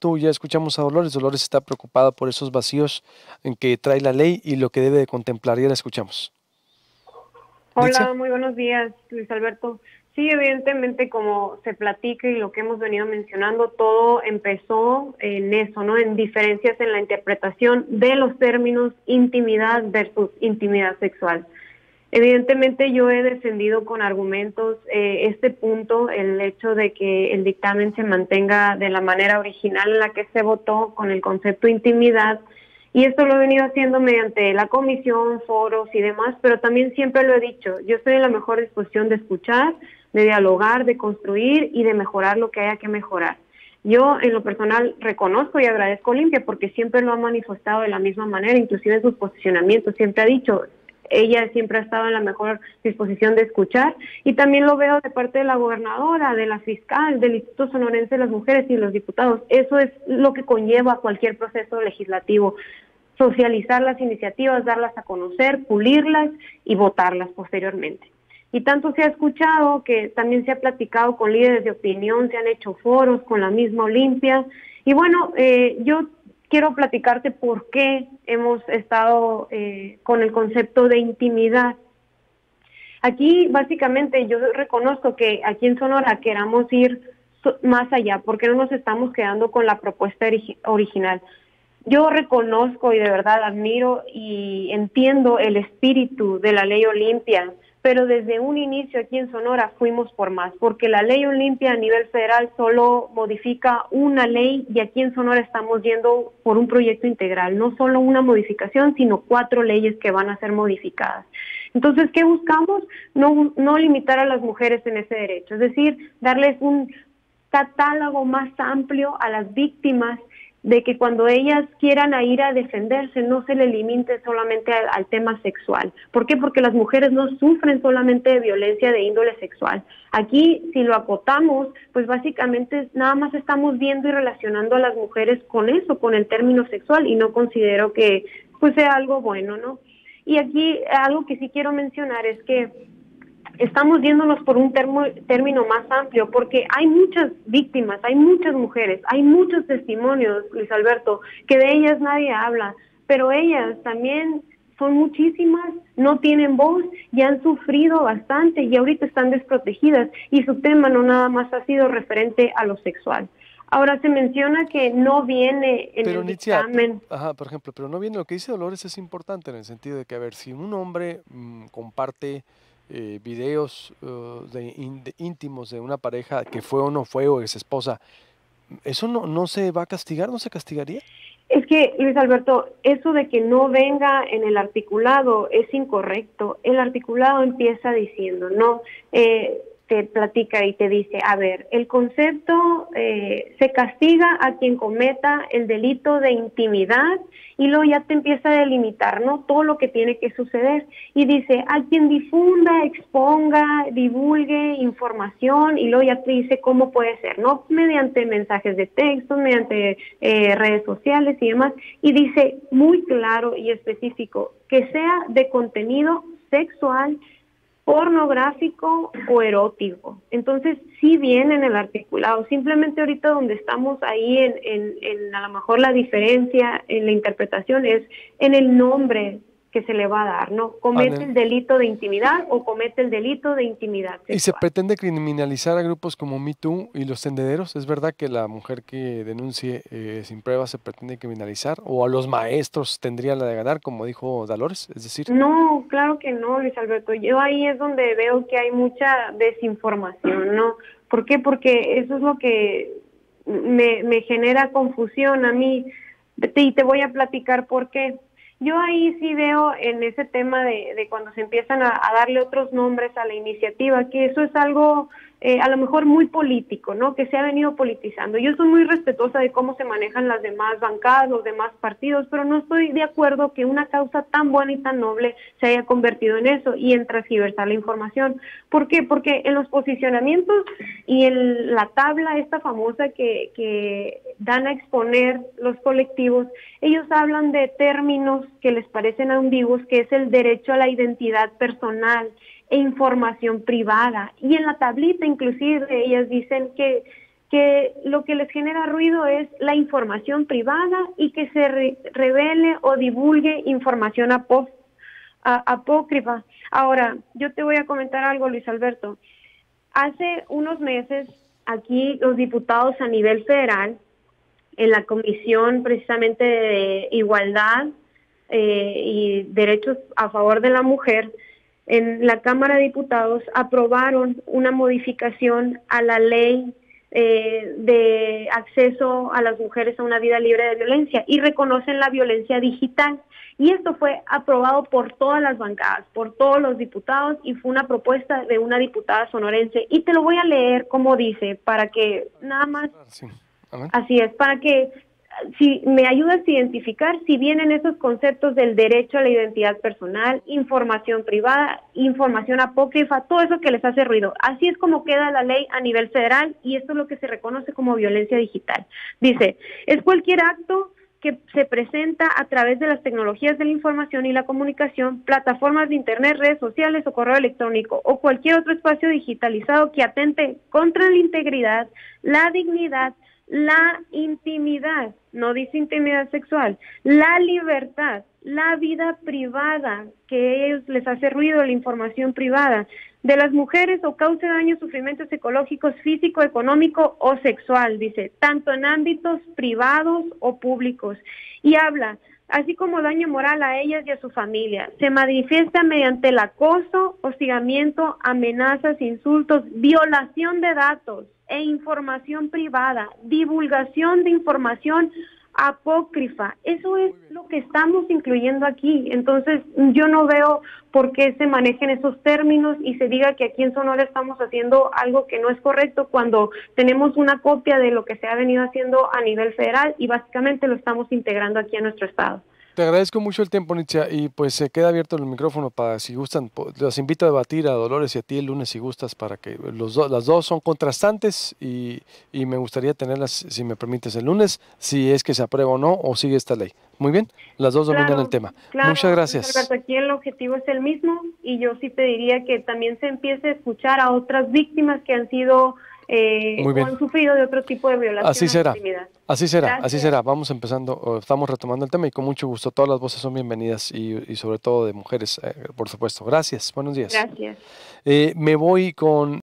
tú, ya escuchamos a Dolores. Dolores está preocupada por esos vacíos en que trae la ley y lo que debe de contemplar. Ya la escuchamos. Hola, Dicha. Muy buenos días, Luis Alberto. Sí, evidentemente, como se platica y lo que hemos venido mencionando, todo empezó en eso, ¿no? En diferencias en la interpretación de los términos intimidad versus intimidad sexual. Evidentemente yo he defendido con argumentos este punto, el hecho de que el dictamen se mantenga de la manera original en la que se votó con el concepto de intimidad, y esto lo he venido haciendo mediante la comisión, foros y demás, pero también siempre lo he dicho, yo estoy en la mejor disposición de escuchar, de dialogar, de construir y de mejorar lo que haya que mejorar. Yo en lo personal reconozco y agradezco a Olimpia porque siempre lo ha manifestado de la misma manera, inclusive en sus posicionamientos, siempre ha dicho, ella siempre ha estado en la mejor disposición de escuchar, y también lo veo de parte de la gobernadora, de la fiscal, del Instituto Sonorense de las Mujeres y los diputados. Eso es lo que conlleva cualquier proceso legislativo, socializar las iniciativas, darlas a conocer, pulirlas y votarlas posteriormente. Y tanto se ha escuchado que también se ha platicado con líderes de opinión, se han hecho foros con la misma Olimpia, y bueno, yo quiero platicarte por qué hemos estado con el concepto de intimidad. Aquí, básicamente, yo reconozco que aquí en Sonora queramos ir más allá, porque no nos estamos quedando con la propuesta original. Yo reconozco y de verdad admiro y entiendo el espíritu de la Ley Olimpia, pero desde un inicio aquí en Sonora fuimos por más, porque la Ley Olimpia a nivel federal solo modifica una ley y aquí en Sonora estamos yendo por un proyecto integral, no solo una modificación, sino 4 leyes que van a ser modificadas. Entonces, ¿qué buscamos? No limitar a las mujeres en ese derecho, es decir, darles un catálogo más amplio a las víctimas de que cuando ellas quieran a ir a defenderse no se le limite solamente al tema sexual. ¿Por qué? Porque las mujeres no sufren solamente de violencia de índole sexual. Aquí, si lo acotamos, pues básicamente nada más estamos viendo y relacionando a las mujeres con eso, con el término sexual, y no considero que pues sea algo bueno, ¿no? Y aquí algo que sí quiero mencionar es que estamos yéndonos por un término más amplio, porque hay muchas víctimas, hay muchas mujeres, hay muchos testimonios, Luis Alberto, que de ellas nadie habla, pero ellas también son muchísimas, no tienen voz y han sufrido bastante y ahorita están desprotegidas y su tema no nada más ha sido referente a lo sexual. Ahora se menciona que no viene en el dictamen. Ajá, por ejemplo, pero no viene, lo que dice Dolores es importante en el sentido de que, a ver, si un hombre comparte videos íntimos de una pareja que fue o no fue o ex esposa, ¿eso no se va a castigar? ¿No se castigaría? Es que, Luis Alberto, eso de que no venga en el articulado es incorrecto. El articulado empieza diciendo, ¿no? Te platica y te dice, a ver, el concepto se castiga a quien cometa el delito de intimidad, y luego ya te empieza a delimitar, ¿no? Todo lo que tiene que suceder, y dice, a quien difunda, exponga, divulgue información, y luego ya te dice cómo puede ser, ¿no? Mediante mensajes de texto, mediante redes sociales y demás, y dice muy claro y específico que sea de contenido sexual, pornográfico o erótico. Entonces sí viene en el articulado, simplemente ahorita donde estamos ahí en a lo mejor la diferencia en la interpretación es en el nombre que se le va a dar, ¿no? Comete el delito de intimidad o comete el delito de intimidad sexual. Y se pretende criminalizar a grupos como MeToo y los tendederos. ¿Es verdad que la mujer que denuncie sin pruebas se pretende criminalizar? ¿O a los maestros tendría la de ganar, como dijo Dolores? Es decir, no, claro que no, Luis Alberto. Yo ahí es donde veo que hay mucha desinformación, ¿no? ¿Por qué? Porque eso es lo que me genera confusión a mí. Y te voy a platicar por qué. Yo ahí sí veo en ese tema de cuando se empiezan a darle otros nombres a la iniciativa, que eso es algo a lo mejor muy político, ¿no? Que se ha venido politizando. Yo soy muy respetuosa de cómo se manejan las demás bancadas, los demás partidos, pero no estoy de acuerdo que una causa tan buena y tan noble se haya convertido en eso y en transgiversar la información. ¿Por qué? Porque en los posicionamientos y en la tabla esta famosa que dan a exponer los colectivos, ellos hablan de términos que les parecen ambiguos, que es el derecho a la identidad personal e información privada. Y en la tablita inclusive ellas dicen que que lo que les genera ruido es la información privada y que se revele o divulgue información apócrifa. Ahora, yo te voy a comentar algo, Luis Alberto. Hace unos meses, aquí los diputados a nivel federal, en la Comisión precisamente de Igualdad y Derechos a Favor de la Mujer, en la Cámara de Diputados aprobaron una modificación a la Ley de Acceso a las Mujeres a una Vida Libre de Violencia y reconocen la violencia digital. Y esto fue aprobado por todas las bancadas, por todos los diputados, y fue una propuesta de una diputada sonorense. Y te lo voy a leer como dice, para que nada más... Sí. Así es, para que si me ayudas a identificar si vienen esos conceptos del derecho a la identidad personal, información privada, información apócrifa, todo eso que les hace ruido. Así es como queda la ley a nivel federal, y esto es lo que se reconoce como violencia digital. Dice, es cualquier acto que se presenta a través de las tecnologías de la información y la comunicación, plataformas de internet, redes sociales o correo electrónico o cualquier otro espacio digitalizado que atente contra la integridad, la dignidad, la intimidad, no dice intimidad sexual, la libertad, la vida privada, que a ellos les hace ruido la información privada, de las mujeres o cause daños, sufrimientos ecológicos, físico, económico o sexual, dice, tanto en ámbitos privados o públicos. Y habla, así como daño moral a ellas y a su familia. Se manifiesta mediante el acoso, hostigamiento, amenazas, insultos, violación de datos e información privada, divulgación de información apócrifa. Eso es lo que estamos incluyendo aquí. Entonces, yo no veo por qué se manejen esos términos y se diga que aquí en Sonora estamos haciendo algo que no es correcto, cuando tenemos una copia de lo que se ha venido haciendo a nivel federal y básicamente lo estamos integrando aquí a nuestro estado. Te agradezco mucho el tiempo, Nitzia, y pues se queda abierto el micrófono para, si gustan, los invito a debatir a Dolores y a ti el lunes si gustas, para que las dos son contrastantes y me gustaría tenerlas, si me permites, el lunes, si es que se aprueba o no, o sigue esta ley. Muy bien, las dos dominan el tema. Claro, muchas gracias. Alberto, aquí el objetivo es el mismo, y yo sí te diría que también se empiece a escuchar a otras víctimas que han sido... o han sufrido de otro tipo de violación. Así será, así será. Gracias. Así será. Vamos empezando, estamos retomando el tema y con mucho gusto. Todas las voces son bienvenidas y sobre todo de mujeres, por supuesto. Gracias, buenos días. Gracias. Me voy con...